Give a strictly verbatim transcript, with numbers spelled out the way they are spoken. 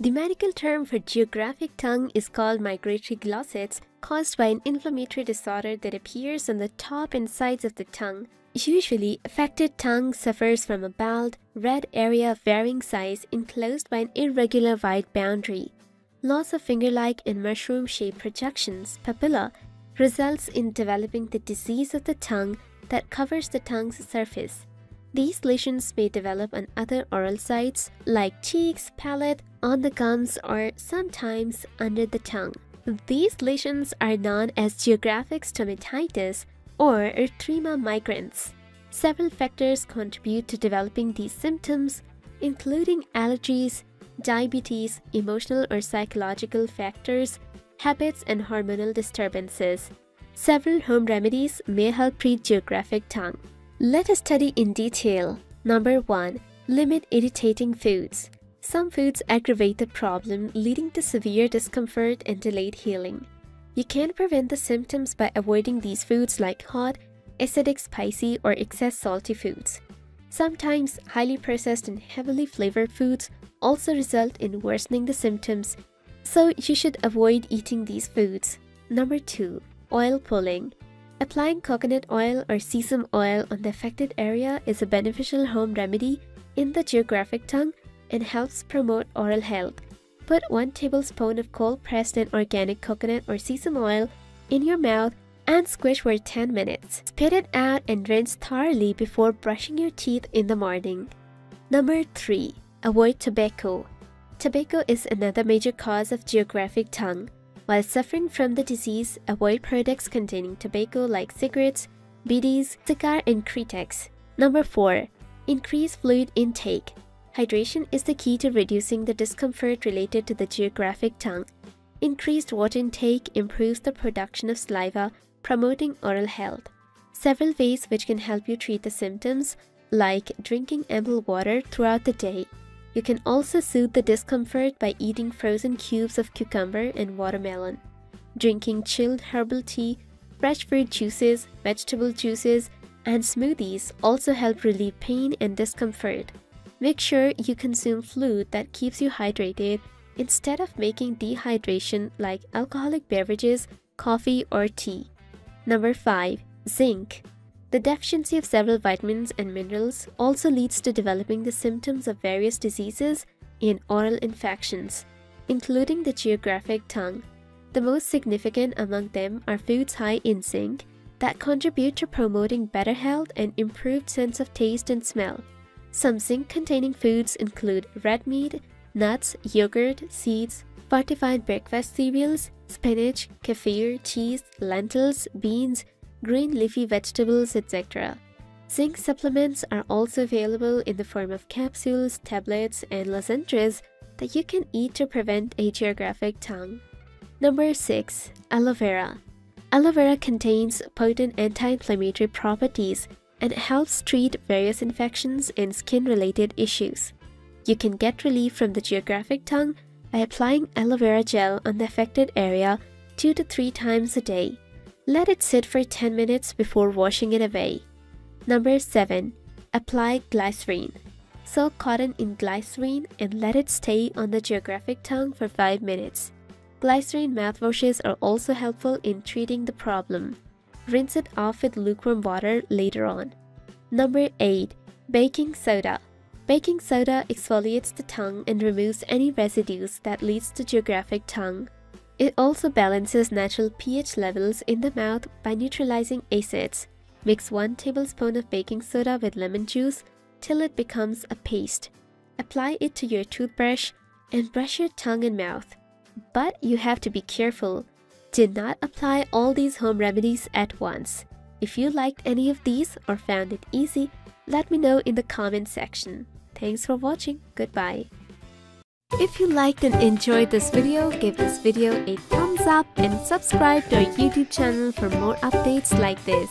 The medical term for geographic tongue is called migratory glossitis, caused by an inflammatory disorder that appears on the top and sides of the tongue. Usually, affected tongue suffers from a bald, red area of varying size enclosed by an irregular white boundary. Loss of finger-like and mushroom-shaped projections, papilla, results in developing the disease of the tongue that covers the tongue's surface. These lesions may develop on other oral sites like cheeks, palate, on the gums, or sometimes under the tongue. These lesions are known as geographic stomatitis or erythema migrans. Several factors contribute to developing these symptoms, including allergies, diabetes, emotional or psychological factors, habits, and hormonal disturbances. Several home remedies may help treat geographic tongue. Let us study in detail. Number one. Limit irritating foods. Some foods aggravate the problem, leading to severe discomfort and delayed healing. You can prevent the symptoms by avoiding these foods like hot, acidic, spicy, or excess salty foods. Sometimes, highly processed and heavily flavored foods also result in worsening the symptoms, so you should avoid eating these foods. Number two. Oil pulling. Applying coconut oil or sesame oil on the affected area is a beneficial home remedy in the geographic tongue and helps promote oral health. Put one tablespoon of cold-pressed and organic coconut or sesame oil in your mouth and squish for ten minutes. Spit it out and rinse thoroughly before brushing your teeth in the morning. Number three. Avoid tobacco. Tobacco is another major cause of geographic tongue. While suffering from the disease, avoid products containing tobacco like cigarettes, biddies, cigar, and Cretex. Number four. Increase fluid intake. Hydration is the key to reducing the discomfort related to the geographic tongue. Increased water intake improves the production of saliva, promoting oral health. Several ways which can help you treat the symptoms, like drinking ample water throughout the day. You can also soothe the discomfort by eating frozen cubes of cucumber and watermelon, drinking chilled herbal tea, fresh fruit juices, vegetable juices, and smoothies also help relieve pain and discomfort. Make sure you consume fluid that keeps you hydrated instead of making dehydration like alcoholic beverages, coffee, or tea. Number five. Zinc. The deficiency of several vitamins and minerals also leads to developing the symptoms of various diseases and oral infections, including the geographic tongue. The most significant among them are foods high in zinc that contribute to promoting better health and improved sense of taste and smell. Some zinc-containing foods include red meat, nuts, yogurt, seeds, fortified breakfast cereals, spinach, kefir, cheese, lentils, beans, green leafy vegetables, et cetera. Zinc supplements are also available in the form of capsules, tablets, and lozenges that you can eat to prevent a geographic tongue. Number six. Aloe vera. Aloe vera contains potent anti-inflammatory properties and helps treat various infections and skin-related issues. You can get relief from the geographic tongue by applying aloe vera gel on the affected area two to three times a day. Let it sit for ten minutes before washing it away. Number seven. Apply glycerine. Soak cotton in glycerine and let it stay on the geographic tongue for five minutes. Glycerine mouthwashes are also helpful in treating the problem. Rinse it off with lukewarm water later on. Number eight. Baking soda. Baking soda exfoliates the tongue and removes any residues that leads to geographic tongue. It also balances natural pH levels in the mouth by neutralizing acids. Mix one tablespoon of baking soda with lemon juice till it becomes a paste. Apply it to your toothbrush and brush your tongue and mouth. But you have to be careful. Do not apply all these home remedies at once. If you liked any of these or found it easy, let me know in the comment section. Thanks for watching. Goodbye. If you liked and enjoyed this video, give this video a thumbs up and subscribe to our YouTube channel for more updates like this.